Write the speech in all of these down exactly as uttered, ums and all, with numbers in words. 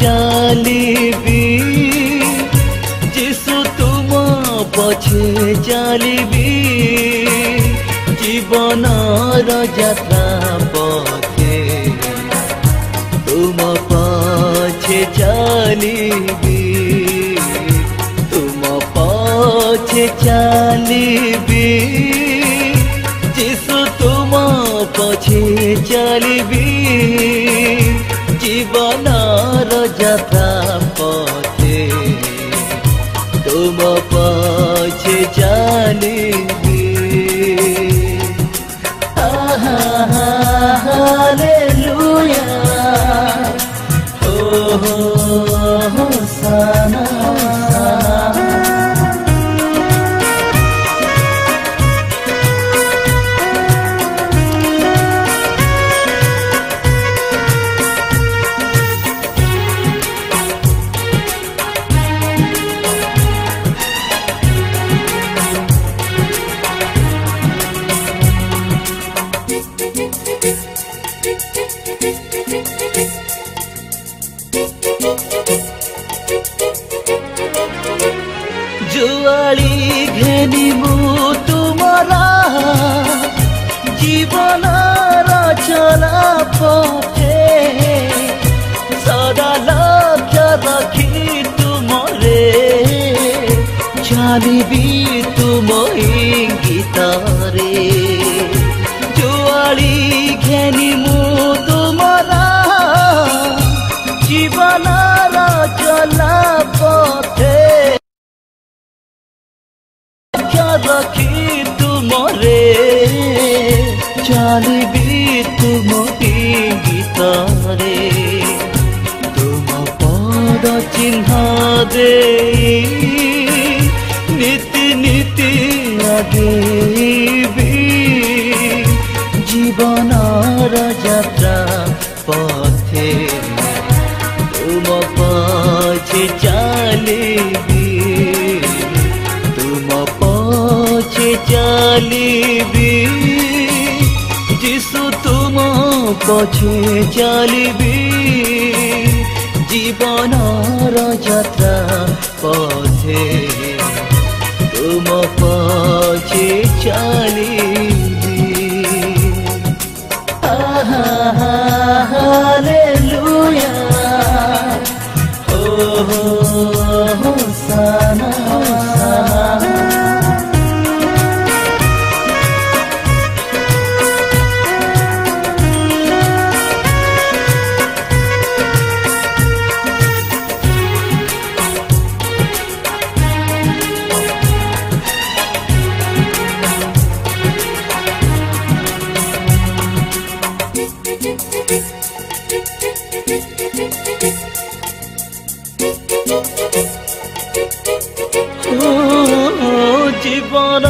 जालिबी जीशु तुम पछे जालिबी जीवन यात्रा पथे तुम पछे जालिबी तुम पछे जालिबी जीशु तुम पछे जालिबी जीवन यात्रा पथे तुम पछे जालिबी। जुआली घेनी मु तुमरा जीवन रचना पथे सदा लक्ष्य रखी तुमरे जानिबी तुम गीत रे जुआली घेनी मु तुमरा जीवन रचना पथे रखी तुमरे जानिबी तुम गीत रे तुम पद चिन्ह दे नीति नीति आगे जीवन यात्रा पथे तुम पछे जालिबी जालिबी जीशु तुम पछे जालिबी जीवन यात्रा पथे तुम पछे जालिबी। हालेलुया हो हो होसाना जीवन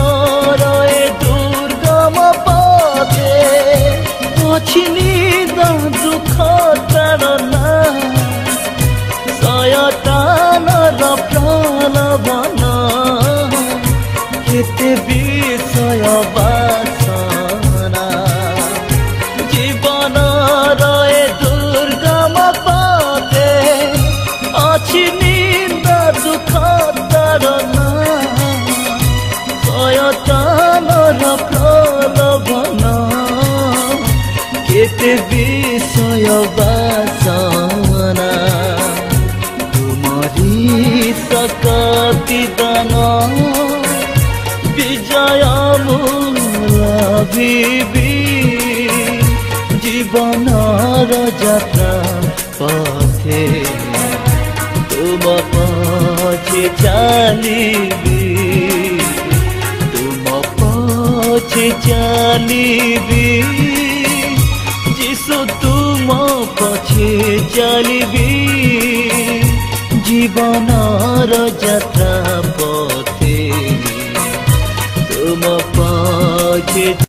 रे दुर्गम पथे पछिनी दुख ताड़ना सयतान प्रलोभन केते विषय बासना जीवन रे दुर्गम पथे अछिनी दुख ताड़ना केते विषय बासना तुम्हारी सकती दान विजय बीबी जीवन यात्रा पथे तुम पछे जालिबी तुम पछे जालिबी तुम पछे जालिबी जीवन यात्रा पथे तुम पछे